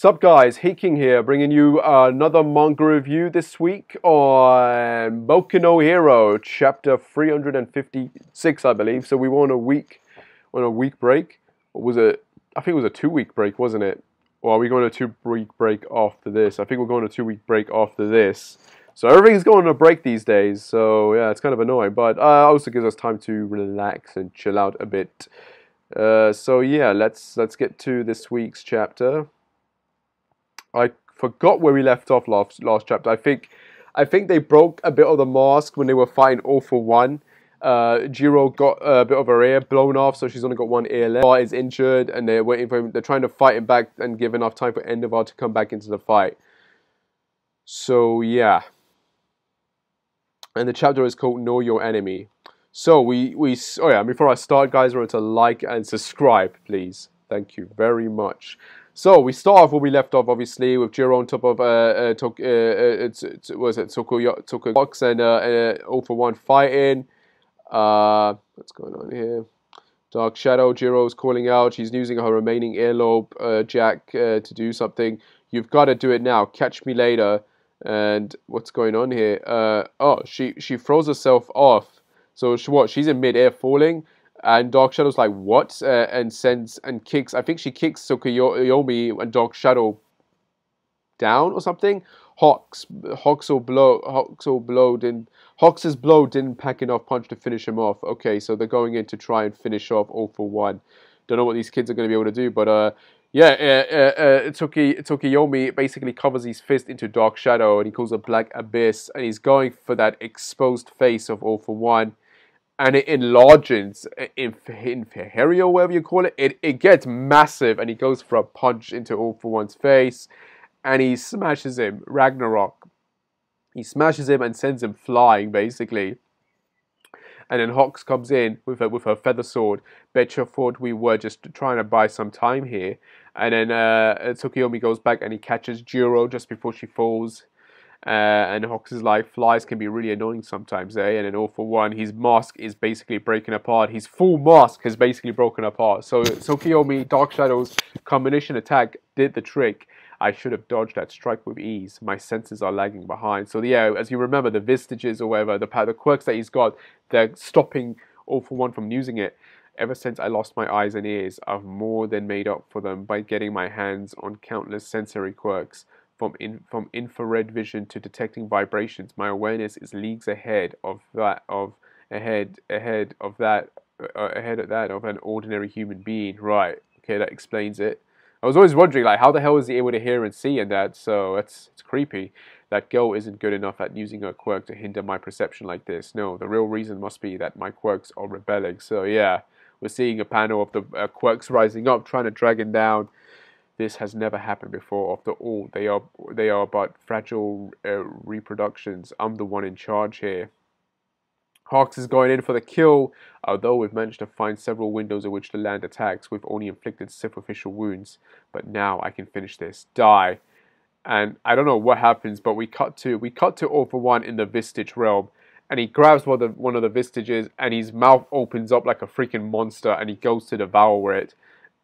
Sup guys, Heiking here, bringing you another manga review this week on Boku no Hero, chapter 356, I believe. So we were on a week break. Or was it? I think it was a 2-week break, wasn't it? Or are we going on a 2-week break after this? I think we're going on a 2-week break after this. So everything's going on a break these days. So yeah, it's kind of annoying, but also gives us time to relax and chill out a bit. So yeah, let's get to this week's chapter. I forgot where we left off last chapter. I think they broke a bit of the mask when they were fighting All for One. Jiro got a bit of her ear blown off, so she's only got one ear left. Bar is injured, and they're waiting for him. They're trying to fight him back and give enough time for Endeavor to come back into the fight. So yeah, and the chapter is called "Know Your Enemy." So oh yeah, before I start, guys, remember to like and subscribe, please. Thank you very much. So we start off where we left off, obviously, with Jiro on top of Tokoyami Hawks and All for One fighting. What's going on here? Dark Shadow, Jiro's calling out. She's using her remaining earlobe jack to do something. You've got to do it now. Catch me later. And what's going on here? Oh, she throws herself off. So she's in mid-air falling. And Dark Shadow's like, what? And sends and kicks. I think she kicks Tokoyami and Dark Shadow down or something. Hawks' blow didn't pack enough punch to finish him off. Okay, so they're going in to try and finish off All for One. Don't know what these kids are going to be able to do, but Tokoyami basically covers his fist into Dark Shadow and he calls a Black Abyss, and he's going for that exposed face of All for One. And it enlarges, inferio, whatever you call it. It gets massive, and he goes for a punch into All for One's face, and he smashes him. Ragnarok. He smashes him and sends him flying, basically. And then Hawks comes in with her feather sword. Betcha thought we were just trying to buy some time here. And then Tokoyami goes back and he catches Jiro just before she falls. And Hawks is like, flies can be really annoying sometimes, eh? And then All for One, his mask is basically breaking apart. His full mask has basically broken apart. So Tokoyami, Dark Shadow's combination attack did the trick. I should have dodged that strike with ease. My senses are lagging behind. So yeah, as you remember, the vestiges or whatever, the quirks that he's got, they're stopping All for One from using it. Ever since I lost my eyes and ears, I've more than made up for them by getting my hands on countless sensory quirks. From infrared vision to detecting vibrations, my awareness is leagues ahead of that of an ordinary human being. Right? Okay, that explains it. I was always wondering, like, how the hell is he able to hear and see and that? So it's creepy. That girl isn't good enough at using her quirk to hinder my perception like this. No, the real reason must be that my quirks are rebelling. So yeah, we're seeing a panel of the quirks rising up, trying to drag him down. This has never happened before. After all, they are but fragile reproductions. I'm the one in charge here. Hawks is going in for the kill, although we've managed to find several windows in which to land attacks. We've only inflicted superficial wounds, but now I can finish this. Die. And I don't know what happens, but we cut to All for One in the Vistage realm, and he grabs one of the Vestiges, and his mouth opens up like a freaking monster, and he goes to devour it.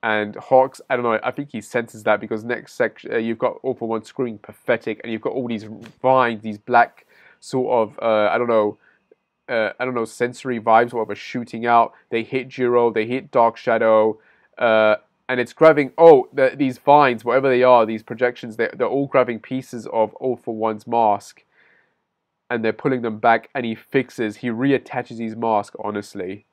And Hawks, I don't know, I think he senses that, because next section, you've got All for One screaming pathetic, and you've got all these vines, these black sort of, I don't know, sensory vibes, whatever, shooting out. They hit Jiro, they hit Dark Shadow, and it's grabbing, these vines, whatever they are, these projections, they're all grabbing pieces of All for One's mask, and they're pulling them back, and he reattaches his mask, honestly.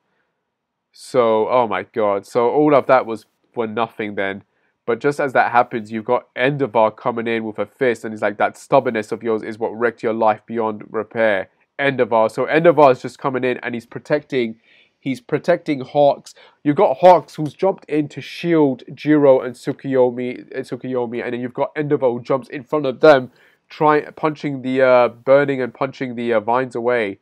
So, oh my god, so all of that was for nothing then. But just as that happens, you've got Endeavor coming in with a fist, and he's like, that stubbornness of yours is what wrecked your life beyond repair. Endeavor. So Endeavor is just coming in, and he's protecting Hawks. You've got Hawks, who's jumped in to shield Jiro and Tokoyami, and then you've got Endeavor, who jumps in front of them, punching the vines away.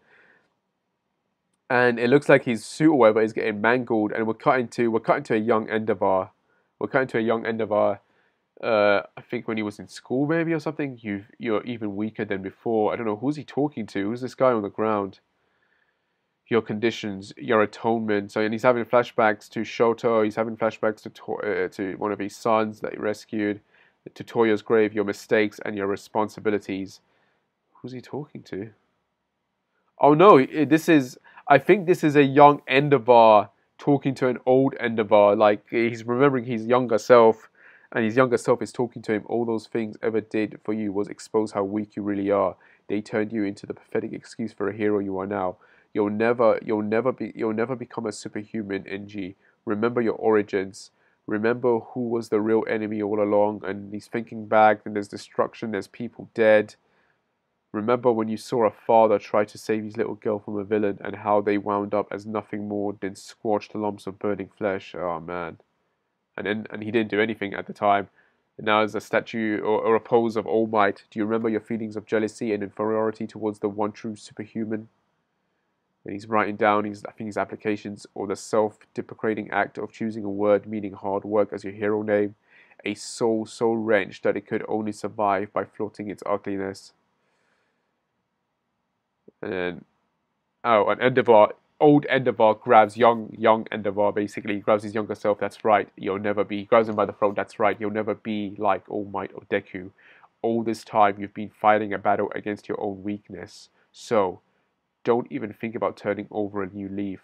And it looks like his suit or whatever is getting mangled, and we're cutting to a young Endeavor. I think when he was in school maybe or something. You're even weaker than before. I don't know, who's he talking to? Who's this guy on the ground? Your conditions, your atonement. So, and he's having flashbacks to Shoto. He's having flashbacks to one of his sons that he rescued. Totoya's grave, your mistakes, and your responsibilities. Who's he talking to? Oh no, this is... I think this is a young Endeavor talking to an old Endeavor. Like, he's remembering his younger self, and his younger self is talking to him. All those things ever did for you was expose how weak you really are. They turned you into the pathetic excuse for a hero you are now. You'll never become a superhuman, NG. Remember your origins. Remember who was the real enemy all along. And he's thinking back, and there's destruction, there's people dead. Remember when you saw a father try to save his little girl from a villain, and how they wound up as nothing more than scorched lumps of burning flesh. Oh man. And he didn't do anything at the time. And now as a statue or a pose of All Might. Do you remember your feelings of jealousy and inferiority towards the one true superhuman? And he's writing down his, I think, his applications, or the self-deprecating act of choosing a word meaning hard work as your hero name. A soul so wrenched that it could only survive by flaunting its ugliness. And then, oh, an Endeavor, old Endeavor grabs young Endeavor, basically. He grabs his younger self, that's right, you'll never be, he grabs him by the throat, that's right, you'll never be like All Might or Deku. All this time, you've been fighting a battle against your own weakness. So, don't even think about turning over a new leaf.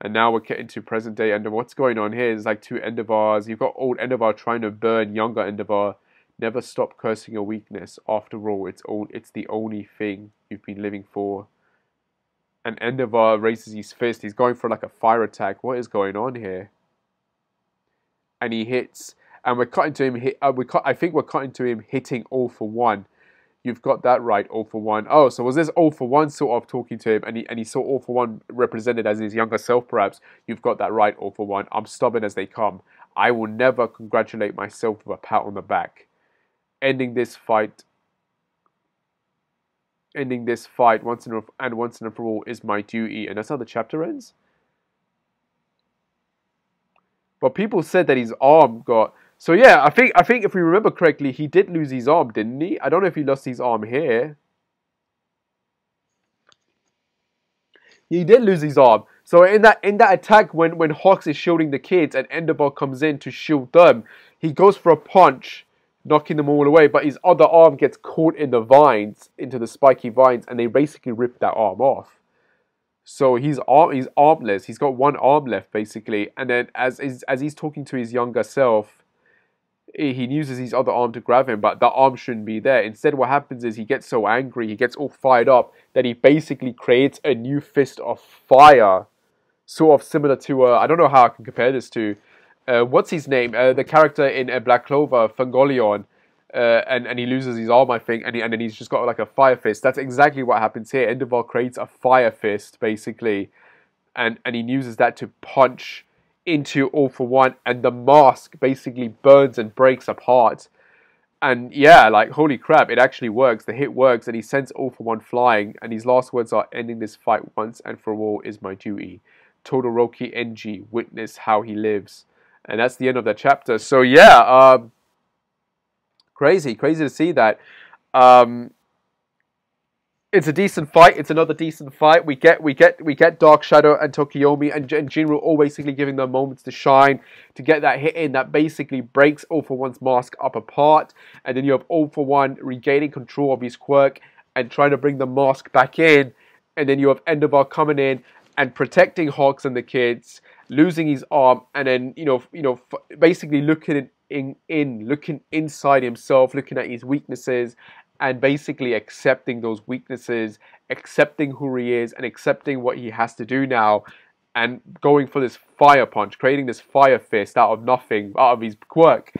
And now we're getting to present day Endeavor. What's going on here is like two Endeavors. You've got old Endeavor trying to burn younger Endeavor. Never stop cursing your weakness. After all, it's the only thing you've been living for. And Endeavor raises his fist. He's going for like a fire attack. What is going on here? And he hits. And we're cutting to him. I think we're cutting to him hitting All for One. You've got that right, All for One. Oh, so was this All for One sort of talking to him, and he saw All for One represented as his younger self, perhaps? You've got that right, All for One. I'm stubborn as they come. I will never congratulate myself with a pat on the back. Ending this fight once and for all is my duty. And that's how the chapter ends? But people said that his arm got... So yeah, I think if we remember correctly, he did lose his arm, didn't he? I don't know if he lost his arm here. He did lose his arm. So in that attack when Hawks is shielding the kids and Endeavor comes in to shield them, he goes for a punch, knocking them all away, but his other arm gets caught in the vines, into the spiky vines, and they basically rip that arm off. So he's armless. He's got one arm left basically, and then as he's talking to his younger self, he uses his other arm to grab him, but that arm shouldn't be there. Instead, what happens is he gets so angry, he gets all fired up, that he basically creates a new fist of fire. Sort of similar to, I don't know how I can compare this to, what's his name? The character in Black Clover, Fangolion, and he loses his arm, I think, and then he's just got like a fire fist. That's exactly what happens here. Endeavor creates a fire fist, basically, and he uses that to punch into All for One, and the mask basically burns and breaks apart. And yeah, like, holy crap, it actually works. The hit works, and he sends All for One flying, and his last words are, ending this fight once and for all is my duty. Todoroki NG, witness how he lives. And that's the end of that chapter. So yeah, crazy to see that. It's a decent fight. It's another decent fight. We get Dark Shadow and Tokoyami and Jiro all basically giving them moments to shine, to get that hit in that basically breaks All for One's mask up apart. And then you have All for One regaining control of his quirk and trying to bring the mask back in. And then you have Endeavor coming in and protecting Hawks and the kids, losing his arm, and then you know basically looking inside himself, looking at his weaknesses. And basically accepting those weaknesses, accepting who he is, and accepting what he has to do now, and going for this fire punch, creating this fire fist out of nothing, out of his quirk,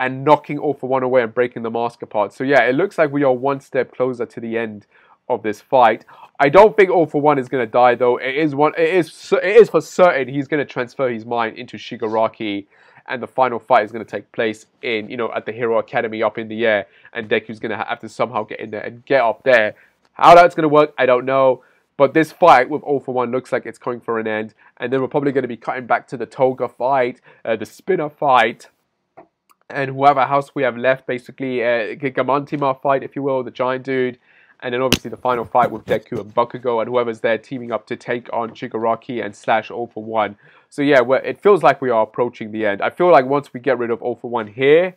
and knocking All for One away and breaking the mask apart. So yeah, it looks like we are one step closer to the end of this fight. I don't think All for One is going to die though. It is for certain he's going to transfer his mind into Shigaraki. And the final fight is going to take place in, at the Hero Academy up in the air. And Deku's going to have to somehow get in there and get up there. How that's going to work, I don't know. But this fight with All for One looks like it's coming for an end. And then we're probably going to be cutting back to the Toga fight, the Spinner fight. And whoever house we have left, basically, Gigantomachia fight, if you will, the giant dude. And then obviously the final fight with Deku and Bakugo and whoever's there teaming up to take on Shigaraki and / All for One. So yeah, it feels like we are approaching the end. I feel like once we get rid of All for One here,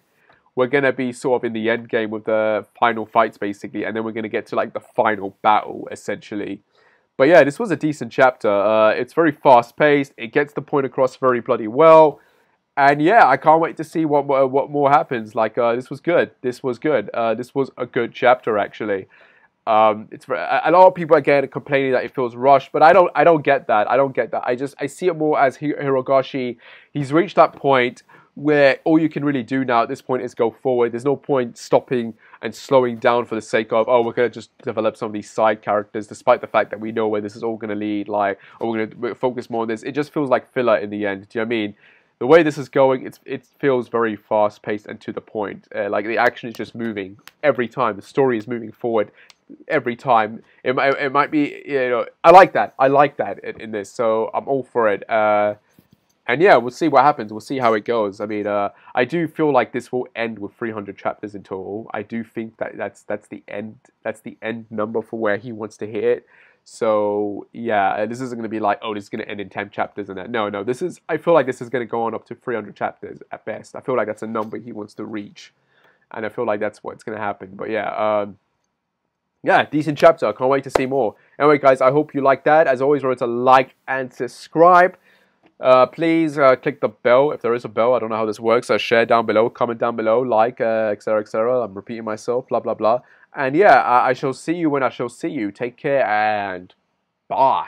we're going to be sort of in the end game with the final fights, basically. And then we're going to get to, like, the final battle, essentially. But yeah, this was a decent chapter. It's very fast-paced. It gets the point across very bloody well. And yeah, I can't wait to see what more happens. Like, this was good. This was good. This was a good chapter, actually. It's a lot of people again are complaining that it feels rushed, but I don't get that. I don't get that. I see it more as Horikoshi. He's reached that point where all you can really do now at this point is go forward. There's no point stopping and slowing down for the sake of, oh, we're going to just develop some of these side characters, despite the fact that we know where this is all going to lead, like, or we're going to focus more on this. It just feels like filler in the end. Do you know what I mean? The way this is going, it feels very fast-paced and to the point. Like, the action is just moving every time. The story is moving forward every time. It might be, you know, I like that. I like that in this, so I'm all for it. And yeah, we'll see what happens. We'll see how it goes. I mean, I do feel like this will end with 300 chapters in total. I do think that that's the end. That's the end number for where he wants to hit it. So yeah, this isn't going to be like, oh, this is going to end in 10 chapters and that. No. This is. I feel like this is going to go on up to 300 chapters at best. I feel like that's a number he wants to reach, and I feel like that's what's going to happen. But yeah. Yeah, decent chapter. I can't wait to see more. Anyway, guys, I hope you liked that. As always, remember to like and subscribe. Please click the bell if there is a bell. I don't know how this works. Share down below, comment down below, like, etc, etc. I'm repeating myself, blah, blah, blah. And yeah, I shall see you when I shall see you. Take care and bye.